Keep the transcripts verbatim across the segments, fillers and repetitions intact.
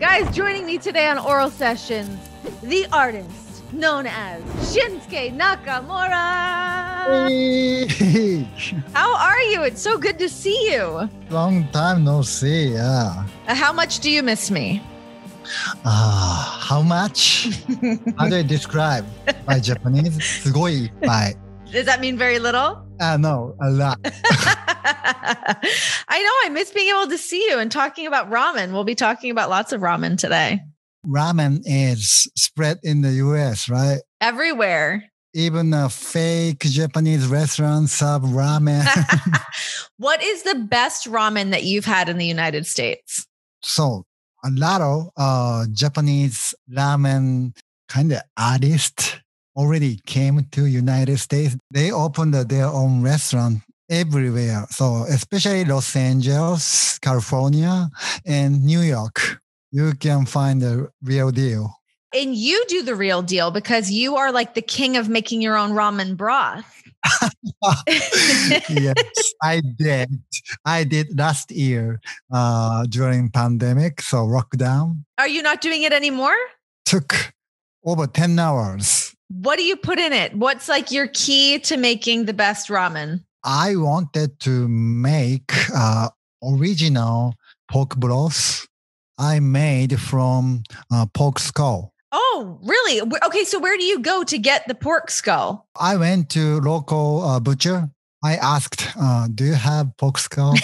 Guys, joining me today on Oral Sessions, the artist known as Shinsuke Nakamura. Hey. How are you? It's so good to see you. Long time no see, yeah. How much do you miss me? Ah, uh, how much? How do I describe my Japanese? Does that mean very little? Uh, no, a lot. I know. I miss being able to see you and talking about ramen. We'll be talking about lots of ramen today. Ramen is spread in the U S, right? Everywhere. Even a fake Japanese restaurant serve ramen. What is the best ramen that you've had in the United States? So a lot of uh, Japanese ramen kind of artists already came to United States. They opened their own restaurant everywhere. So especially Los Angeles, California, and New York, you can find the real deal. And you do the real deal because you are like the king of making your own ramen broth. Yes, I did. I did last year uh, during pandemic, so lockdown. Are you not doing it anymore? Took over ten hours. What do you put in it? What's like your key to making the best ramen? I wanted to make uh, original pork broth I made from uh, pork skull. Oh, really? Okay, so where do you go to get the pork skull? I went to local uh, butcher. I asked, uh, do you have pork skull?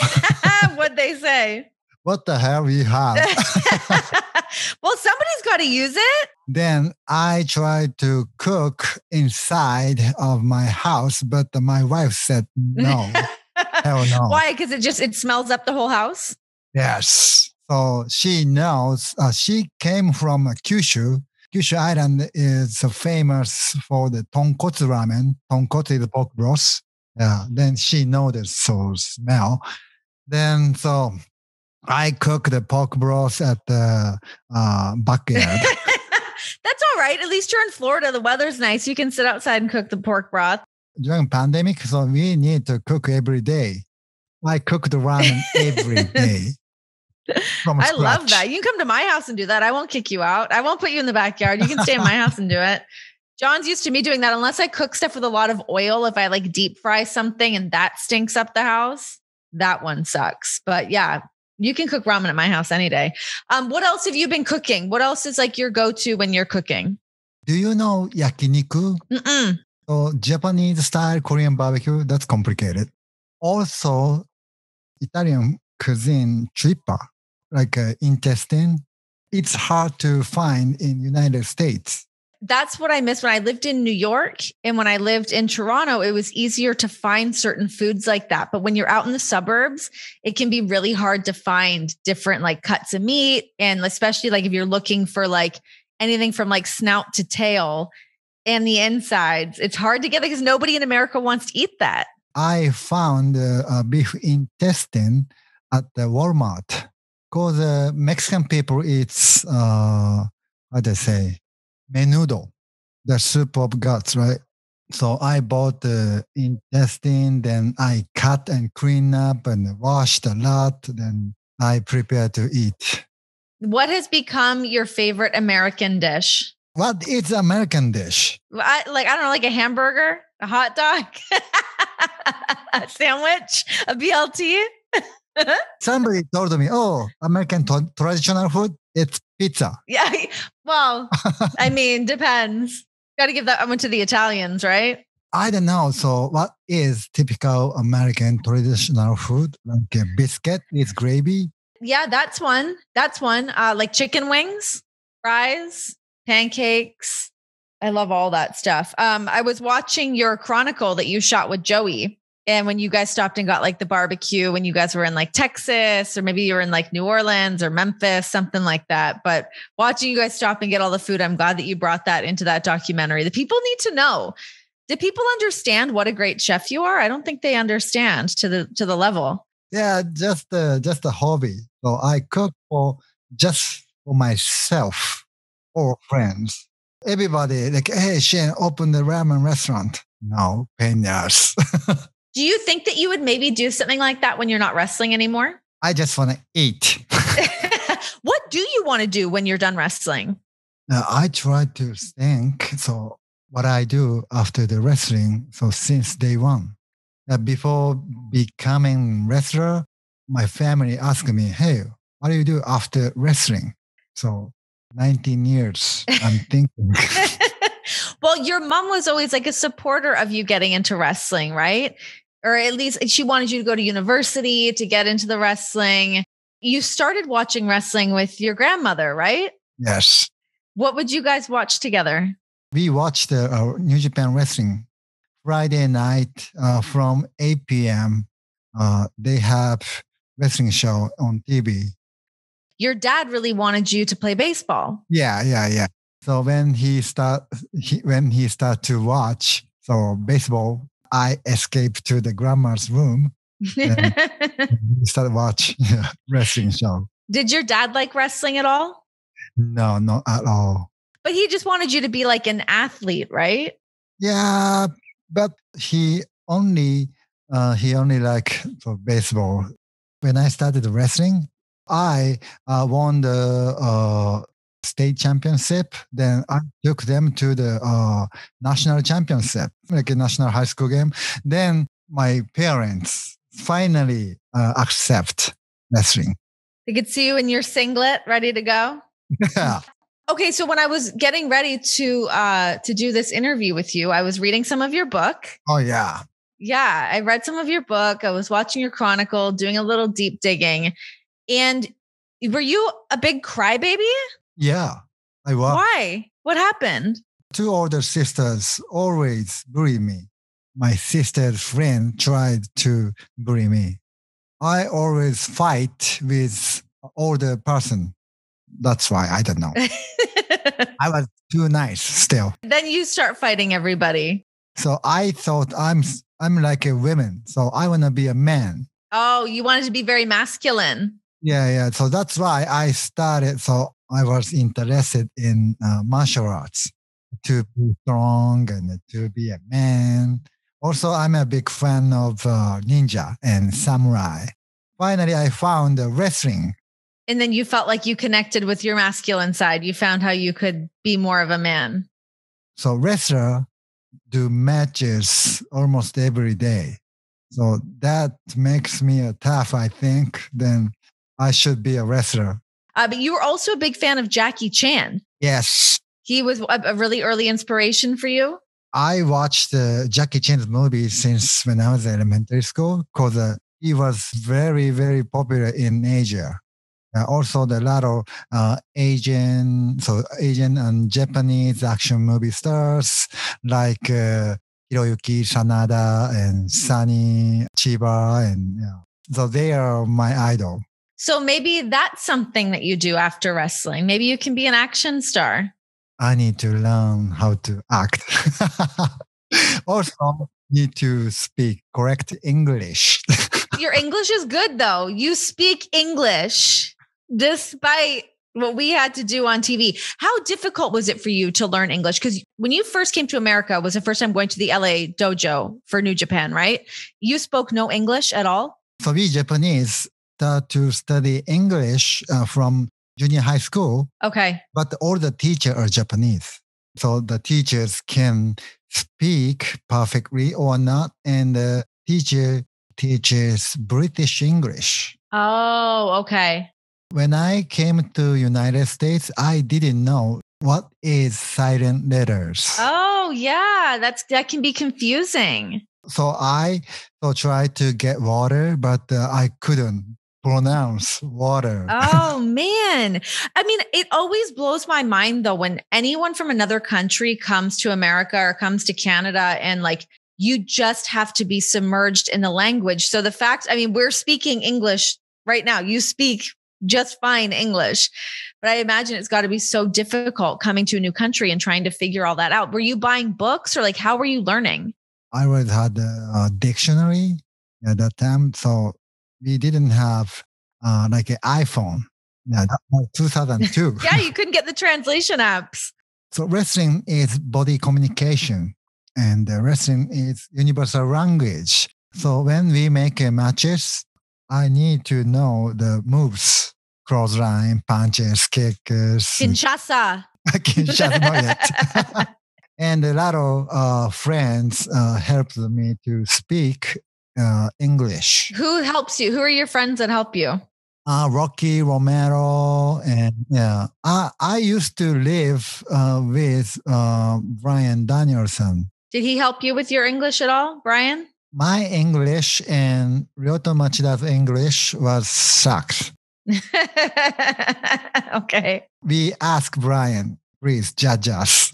What'd they say? What the hell you have? Well, somebody's got to use it. Then I tried to cook inside of my house, but my wife said no. Hell no. Why? Because it just, it smells up the whole house? Yes. So she knows, uh, she came from Kyushu. Kyushu Island is famous for the tonkotsu ramen. Tonkotsu is pork broth. Yeah. Then she knows the so smell. Then so I cook the pork broth at the uh, backyard. That's all right. At least you're in Florida. The weather's nice. You can sit outside and cook the pork broth. During pandemic, so we need to cook every day. I cook the ramen every day. From I love that. You can come to my house and do that. I won't kick you out. I won't put you in the backyard. You can stay in my house and do it. John's used to me doing that unless I cook stuff with a lot of oil. If I like deep fry something and that stinks up the house, that one sucks. But yeah. You can cook ramen at my house any day. Um, what else have you been cooking? What else is like your go-to when you're cooking? Do you know yakiniku? Mm-mm. So Japanese style Korean barbecue, that's complicated. Also, Italian cuisine trippa, like uh, intestine. It's hard to find in United States. That's what I miss when I lived in New York. And when I lived in Toronto, it was easier to find certain foods like that. But when you're out in the suburbs, it can be really hard to find different like cuts of meat. And especially like if you're looking for like anything from like snout to tail and the insides, it's hard to get because nobody in America wants to eat that. I found uh, a beef intestine at the Walmart because uh, Mexican people eat, uh, what they say? Menudo, the soup of guts, right? So I bought the intestine, then I cut and clean up and washed a lot, then I prepare to eat. What has become your favorite American dish? What is American dish? I, like, I don't know, like a hamburger, a hot dog, a sandwich, a B L T. Somebody told me, oh, American t- traditional food, it's pizza. Yeah. Well, I mean, depends. Got to give that one to the Italians, right? I don't know. So what is typical American traditional food? Like a biscuit with gravy? Yeah, that's one. That's one. Uh, like chicken wings, fries, pancakes. I love all that stuff. Um, I was watching your chronicle that you shot with Joey. And when you guys stopped and got like the barbecue, when you guys were in like Texas, or maybe you were in like New Orleans or Memphis, something like that. But watching you guys stop and get all the food, I'm glad that you brought that into that documentary. The people need to know. Do people understand what a great chef you are? I don't think they understand to the to the level. Yeah, just uh, just a hobby. So I cook for just for myself or friends. Everybody like, hey, Shane, open the ramen restaurant. No, pain in ass. Do you think that you would maybe do something like that when you're not wrestling anymore? I just want to eat. What do you want to do when you're done wrestling? Uh, I try to think. So what I do after the wrestling, so since day one, that before becoming wrestler, my family asked me, hey, what do you do after wrestling? So nineteen years, I'm thinking. Well, your mom was always like a supporter of you getting into wrestling, right? Or at least she wanted you to go to university to get into the wrestling. You started watching wrestling with your grandmother, right? Yes. What would you guys watch together? We watched uh, uh, New Japan Wrestling Friday night uh, from eight p.m. Uh, they have wrestling show on T V. Your dad really wanted you to play baseball. Yeah, yeah, yeah. So when he start, he, when he start to watch so baseball, I escaped to the grandma's room and started watch wrestling show. Did your dad like wrestling at all? No, not at all. But he just wanted you to be like an athlete, right? Yeah, but he only uh, he only like so baseball. When I started wrestling, I uh, won the uh, state championship. Then I took them to the uh, national championship, like a national high school game. Then my parents finally uh, accept wrestling. They could see you in your singlet, ready to go. Yeah. Okay. So when I was getting ready to uh, to do this interview with you, I was reading some of your book. Oh, yeah. Yeah. I read some of your book. I was watching your chronicle, doing a little deep digging. And were you a big crybaby? Yeah, I was. Why? What happened? Two older sisters always bully me. My sister's friend tried to bully me. I always fight with older person. That's why I don't know. I was too nice still. Then you start fighting everybody. So I thought I'm I'm like a woman. So I want to be a man. Oh, you wanted to be very masculine. Yeah, yeah. So that's why I started. So I was interested in uh, martial arts, to be strong and to be a man. Also, I'm a big fan of uh, ninja and samurai. Finally, I found uh, wrestling. And then you felt like you connected with your masculine side. You found how you could be more of a man. So wrestler do matches almost every day. So that makes me a tough, I think. Then I should be a wrestler. Uh, but you were also a big fan of Jackie Chan. Yes. He was a, a really early inspiration for you. I watched uh, Jackie Chan's movies since when I was in elementary school because uh, he was very, very popular in Asia. Uh, also, the lot of uh, Asian, so Asian and Japanese action movie stars like uh, Hiroyuki Sanada and Sunny Chiba, and you know, so they are my idol. So maybe that's something that you do after wrestling. Maybe you can be an action star. I need to learn how to act. Also, need to speak correct English. Your English is good, though. You speak English despite what we had to do on T V. How difficult was it for you to learn English? Because when you first came to America, was the first time going to the L A dojo for New Japan, right? You spoke no English at all? So we Japanese start to study English uh, from junior high school. Okay. But all the teachers are Japanese. So the teachers can speak perfectly or not. And the teacher teaches British English. Oh, okay. When I came to United States, I didn't know what is silent letters. Oh, yeah. That's that can be confusing. So I so tried to get water, but uh, I couldn't pronounce water. Oh, man. I mean, it always blows my mind, though, when anyone from another country comes to America or comes to Canada and like, you just have to be submerged in the language. So the fact, I mean, we're speaking English right now. You speak just fine English, but I imagine it's got to be so difficult coming to a new country and trying to figure all that out. Were you buying books or like, how were you learning? I already had a dictionary at that time. So we didn't have uh, like an iPhone. Yeah, that was two thousand two. Yeah, you couldn't get the translation apps. So wrestling is body communication. And the wrestling is universal language. So when we make uh, matches, I need to know the moves cross line, punches, kickers. Kinshasa. Kinshasa, not yet. And a lot of uh, friends uh, helped me to speak uh, English. Who helps you? Who are your friends that help you? Uh, Rocky Romero, and yeah, I, I used to live uh, with uh, Brian Danielson. Did he help you with your English at all, Brian? My English and Ryoto Machida's English was sucked. Okay. We asked Brian, please judge us.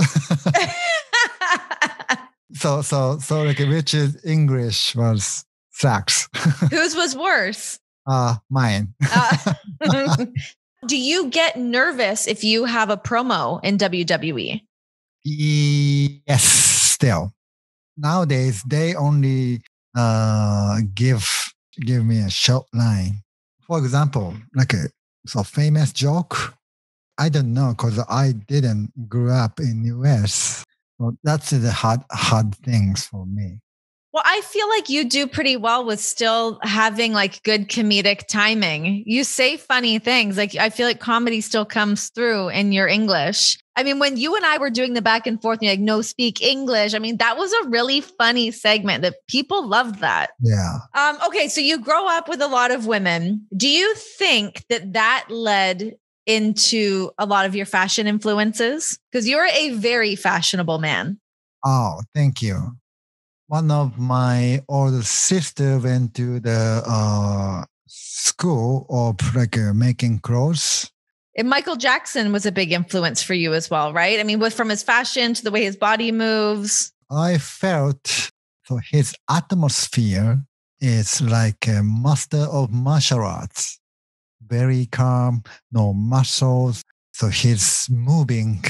so, so, so, like, which is English was sucks. Whose was worse? Uh, mine. uh, do you get nervous if you have a promo in W W E? Yes, still. Nowadays, they only uh, give give me a short line. For example, like a so famous joke. I don't know because I didn't grow up in U S. So that's the hard hard things for me. Well, I feel like you do pretty well with still having like good comedic timing. You say funny things. Like I feel like comedy still comes through in your English. I mean, when you and I were doing the back and forth, and you're like, no, speak English. I mean, that was a really funny segment that people loved that. Yeah. Um, okay. So you grow up with a lot of women. Do you think that that led into a lot of your fashion influences? Because you're a very fashionable man. Oh, thank you. One of my older sister went to the uh, school of like uh, making clothes. And Michael Jackson was a big influence for you as well, right? I mean, with from his fashion to the way his body moves. I felt so his atmosphere is like a master of martial arts. Very calm, no muscles. So he's moving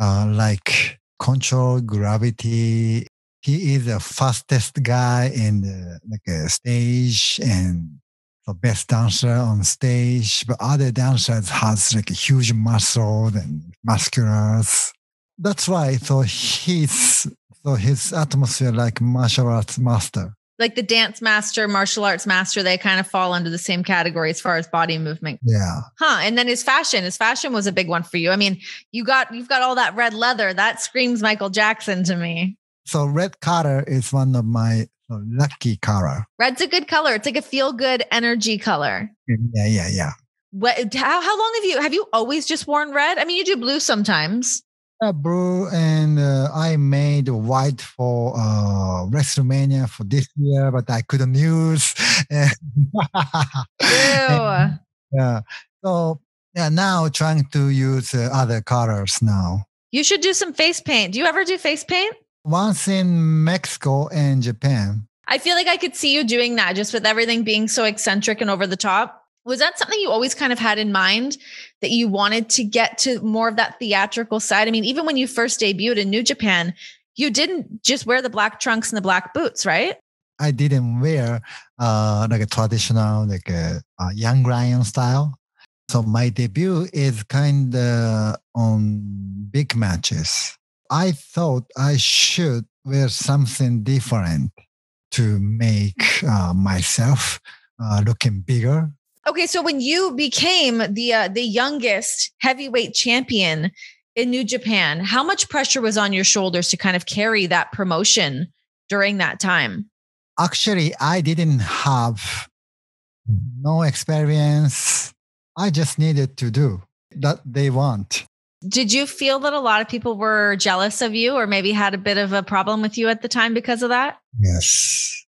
uh, like control gravity. He is the fastest guy in the like a stage and the best dancer on stage. But other dancers has like a huge muscle and musculars. That's why. So he's so his atmosphere like martial arts master. Like the dance master, martial arts master, they kind of fall under the same category as far as body movement. Yeah. Huh. And then his fashion, his fashion was a big one for you. I mean, you got you've got all that red leather. That screams Michael Jackson to me. So red color is one of my lucky color. Red's a good color. It's like a feel good energy color. Yeah, yeah, yeah. What? How, how long have you, have you always just worn red? I mean, you do blue sometimes. Yeah, blue. And uh, I made white for uh, WrestleMania for this year, but I couldn't use. Ew. And, yeah. So yeah, now trying to use uh, other colors now. You should do some face paint. Do you ever do face paint? Once in Mexico and Japan. I feel like I could see you doing that just with everything being so eccentric and over the top. Was that something you always kind of had in mind that you wanted to get to more of that theatrical side? I mean, even when you first debuted in New Japan, you didn't just wear the black trunks and the black boots, right? I didn't wear uh, like a traditional, like a, a young lion style. So my debut is kind of on big matches. I thought I should wear something different to make uh, myself uh, looking bigger. Okay, so when you became the uh, the youngest heavyweight champion in New Japan, how much pressure was on your shoulders to kind of carry that promotion during that time? Actually, I didn't have no experience. I just needed to do that they want. Did you feel that a lot of people were jealous of you or maybe had a bit of a problem with you at the time because of that? Yes.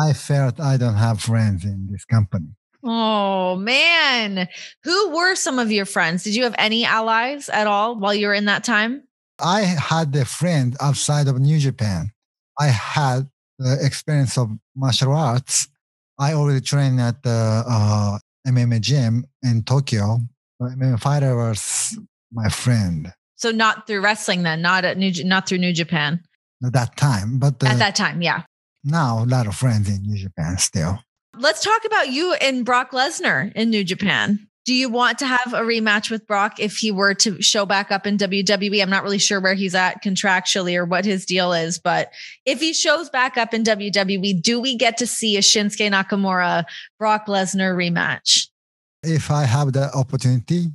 I felt I don't have friends in this company. Oh, man. Who were some of your friends? Did you have any allies at all while you were in that time? I had a friend outside of New Japan. I had the experience of martial arts. I already trained at the uh, M M A gym in Tokyo. The M M A fighter was my friend. So not through wrestling then, not at New, not through New Japan. At that time, but uh, at that time, yeah. Now a lot of friends in New Japan still. Let's talk about you and Brock Lesnar in New Japan. Do you want to have a rematch with Brock if he were to show back up in W W E? I'm not really sure where he's at contractually or what his deal is, but if he shows back up in W W E, do we get to see a Shinsuke Nakamura, Brock Lesnar rematch? if I have the opportunity,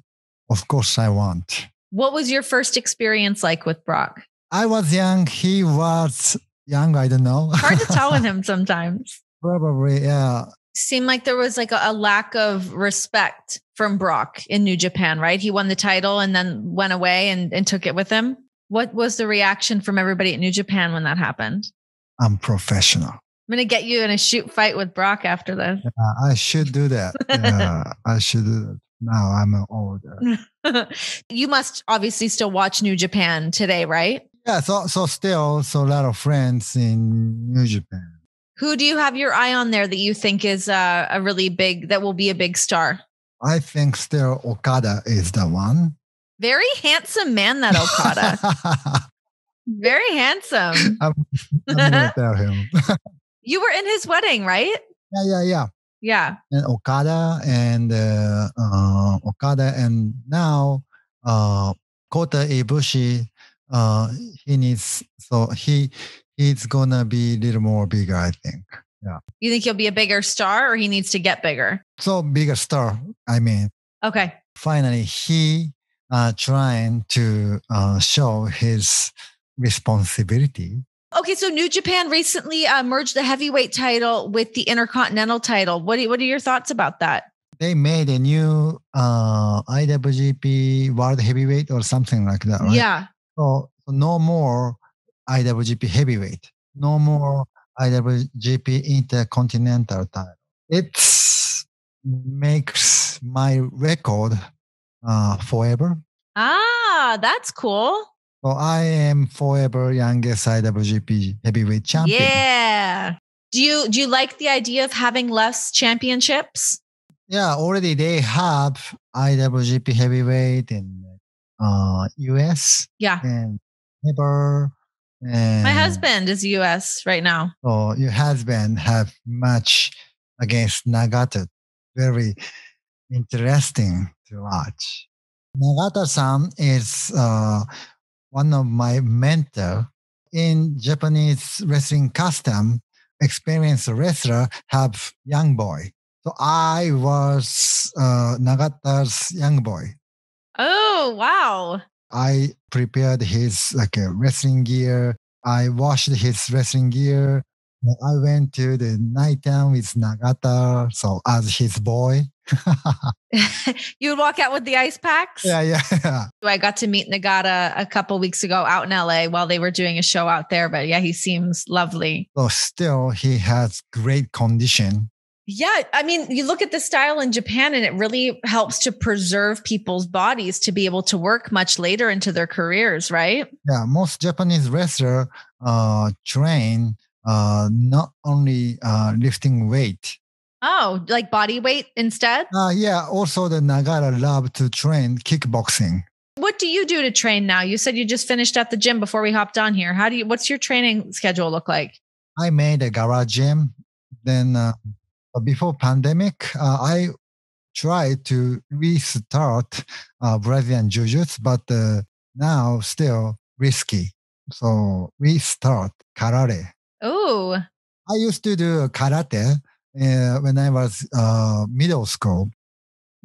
of course I want. What was your first experience like with Brock? I was young. He was young. I don't know. Hard to tell with him sometimes. Probably, yeah. Seemed like there was like a, a lack of respect from Brock in New Japan, right? He won the title and then went away and, and took it with him. What was the reaction from everybody at New Japan when that happened? I'm professional. I'm going to get you in a shoot fight with Brock after this. Yeah, I should do that. Yeah, I should do that. Now I'm older. You must obviously still watch New Japan today, right? Yeah, so so still, so a lot of friends in New Japan. Who do you have your eye on there that you think is uh, a really big, that will be a big star? I think still Okada is the one. Very handsome man, that Okada. Very handsome. I'm, I'm gonna tell him. You were in his wedding, right? Yeah, yeah, yeah. Yeah. And Okada and uh, uh, Okada and now uh, Kota Ibushi. Uh, he needs so he he's gonna be a little more bigger, I think. Yeah. You think he'll be a bigger star, or he needs to get bigger? So bigger star, I mean. Okay. Finally, he uh, trying to uh, show his responsibility. Okay, so New Japan recently uh, merged the heavyweight title with the Intercontinental title. What do you, what are your thoughts about that? They made a new uh, I W G P World Heavyweight or something like that, right? Yeah. So, so no more I W G P Heavyweight. No more I W G P Intercontinental title. It makes my record uh, forever. Ah, that's cool. So I am forever youngest I W G P heavyweight champion. Yeah. Do you do you like the idea of having less championships? Yeah, already they have I W G P heavyweight in uh, U S. Yeah. And never. And my husband is U S right now. So your husband have match against Nagata. Very interesting to watch. Nagata-san is. Uh, One of my mentor in Japanese wrestling custom, experienced wrestler have young boy. So I was uh, Nagata's young boy. Oh, wow. I prepared his like a wrestling gear. I washed his wrestling gear. I went to the night town with Nagata, so as his boy. You would walk out with the ice packs? Yeah, yeah, yeah. I got to meet Nagata a couple weeks ago out in L A while they were doing a show out there. But yeah, he seems lovely. So still, he has great condition. Yeah, I mean, you look at the style in Japan and it really helps to preserve people's bodies to be able to work much later into their careers, right? Yeah, most Japanese wrestlers uh, train uh, not only uh, lifting weight. Oh, like body weight instead? Uh, yeah. Also, the Nagata love to train kickboxing. What do you do to train now? You said you just finished at the gym before we hopped on here. How do you? What's your training schedule look like? I made a garage gym. Then uh, before pandemic, uh, I tried to restart uh, Brazilian Jiu-Jitsu, but uh, now still risky. So restart karate. Oh. I used to do karate. Uh, when I was uh, middle school,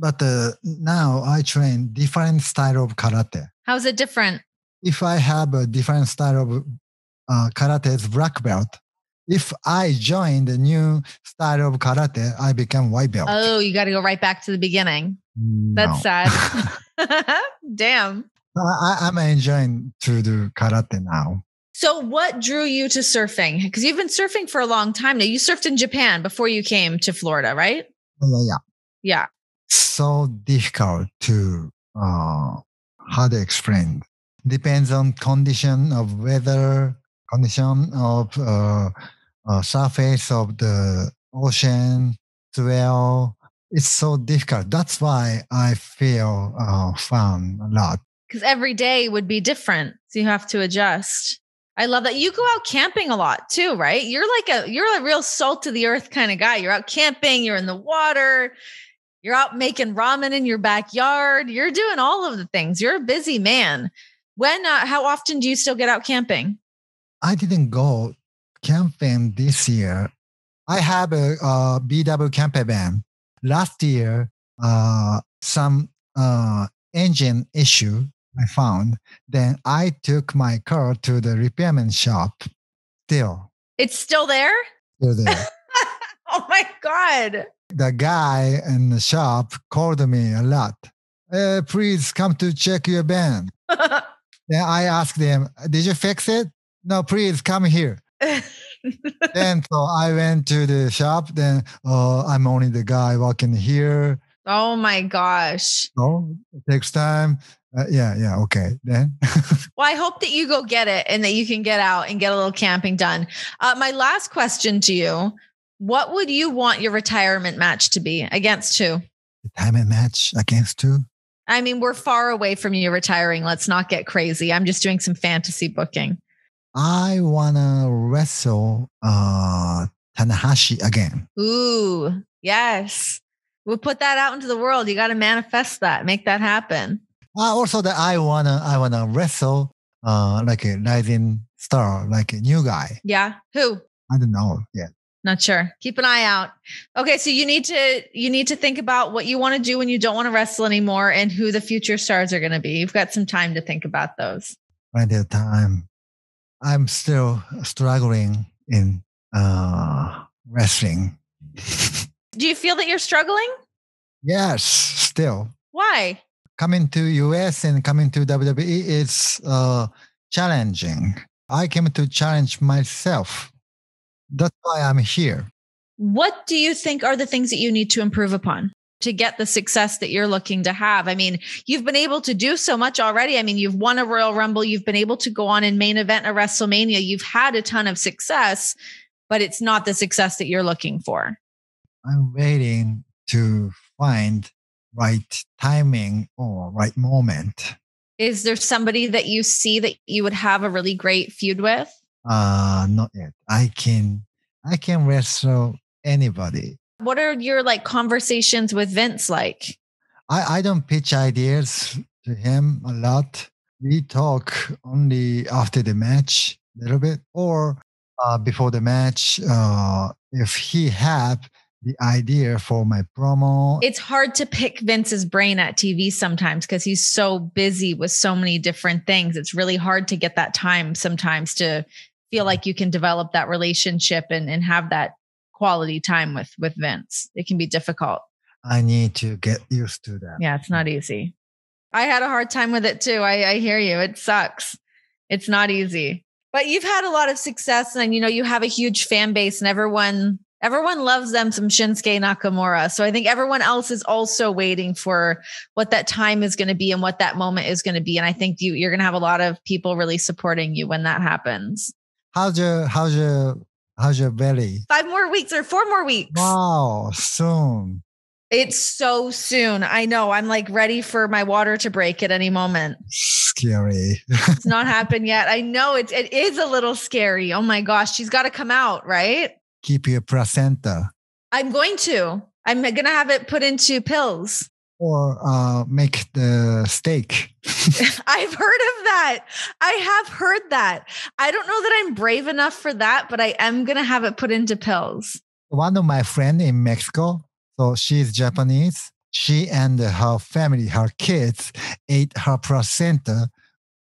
but uh, now I train different style of karate. How's it different? If I have a different style of uh, karate's black belt, if I join the new style of karate, I become white belt. Oh, you got to go right back to the beginning. No. That's sad. Damn. I, I'm enjoying to do karate now. So what drew you to surfing? Because you've been surfing for a long time now. You surfed in Japan before you came to Florida, right? Yeah. Yeah. Yeah. So difficult to, uh, how to explain. Depends on condition of weather, condition of uh, uh, surface of the ocean, swell. It's so difficult. That's why I feel uh, fun a lot. Because every day would be different. So you have to adjust. I love that. You go out camping a lot too, right? You're like a, you're a real salt of the earth kind of guy. You're out camping, you're in the water, you're out making ramen in your backyard. You're doing all of the things. You're a busy man. When, uh, how often do you still get out camping? I didn't go camping this year. I have a, a B W camper van. Last year, uh, some uh, engine issue I found. Then I took my car to the repairman shop. Still. It's still there? Still there. Oh my God. The guy in the shop called me a lot. Uh, please come to check your van. Then I asked him, did you fix it? No, please come here. Then so I went to the shop. Then oh, I'm only the guy walking here. Oh my gosh. Oh, it takes time. Uh, yeah, yeah, okay. Then. Well, I hope that you go get it and that you can get out and get a little camping done. Uh, my last question to you, what would you want your retirement match to be? Against who? Retirement match against who? I mean, we're far away from you retiring. Let's not get crazy. I'm just doing some fantasy booking. I want to wrestle uh, Tanahashi again. Ooh, yes. We'll put that out into the world. You got to manifest that. Make that happen. Uh, also, that I wanna, I wanna wrestle uh, like a rising star, like a new guy. Yeah, who? I don't know yet. Not sure. Keep an eye out. Okay, so you need to, you need to think about what you want to do when you don't want to wrestle anymore, and who the future stars are going to be. You've got some time to think about those. Plenty of time. I'm still struggling in uh, wrestling. Do you feel that you're struggling? Yes, still. Why? Coming to U S and coming to W W E is uh, challenging. I came to challenge myself. That's why I'm here. What do you think are the things that you need to improve upon to get the success that you're looking to have? I mean, you've been able to do so much already. I mean, you've won a Royal Rumble. You've been able to go on and main event a WrestleMania. You've had a ton of success, but it's not the success that you're looking for. I'm waiting to find right timing or right moment. Is there somebody that you see that you would have a really great feud with? Uh, not yet. I can, I can wrestle anybody. What are your like conversations with Vince like? I, I don't pitch ideas to him a lot. We talk only after the match a little bit, or uh, before the match. Uh, if he have the idea for my promo. It's hard to pick Vince's brain at T V sometimes because he's so busy with so many different things. It's really hard to get that time sometimes to feel like you can develop that relationship and, and have that quality time with, with Vince. It can be difficult. I need to get used to that. Yeah, it's not easy. I had a hard time with it too. I, I hear you. It sucks. It's not easy. But you've had a lot of success and you know you have a huge fan base and everyone... Everyone loves them some Shinsuke Nakamura. So I think everyone else is also waiting for what that time is going to be and what that moment is going to be. And I think you, you're going to have a lot of people really supporting you when that happens. How's your, how's your, how's your belly? Five more weeks or four more weeks. Wow. Soon. It's so soon. I know. I'm like ready for my water to break at any moment. Scary. It's not happened yet. I know it's, it is a little scary. Oh my gosh. She's got to come out, right? Keep your placenta. I'm going to. I'm going to have it put into pills. Or uh, make the steak. I've heard of that. I have heard that. I don't know that I'm brave enough for that, but I am going to have it put into pills. One of my friends in Mexico, so she's Japanese. She and her family, her kids, ate her placenta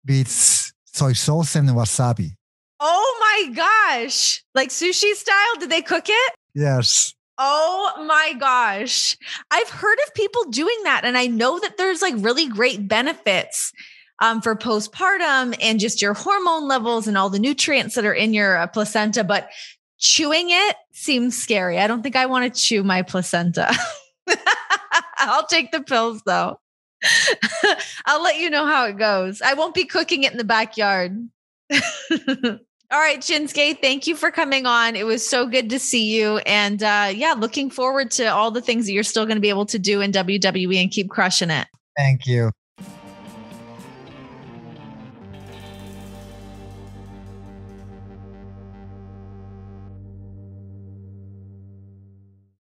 with soy sauce and wasabi. Oh my gosh. Like sushi style? Did they cook it? Yes. Oh my gosh. I've heard of people doing that. And I know that there's like really great benefits um, for postpartum and just your hormone levels and all the nutrients that are in your uh, placenta. But chewing it seems scary. I don't think I want to chew my placenta. I'll take the pills though. I'll let you know how it goes. I won't be cooking it in the backyard. All right, Shinsuke, thank you for coming on. It was so good to see you. And uh, yeah, looking forward to all the things that you're still going to be able to do in W W E and keep crushing it. Thank you.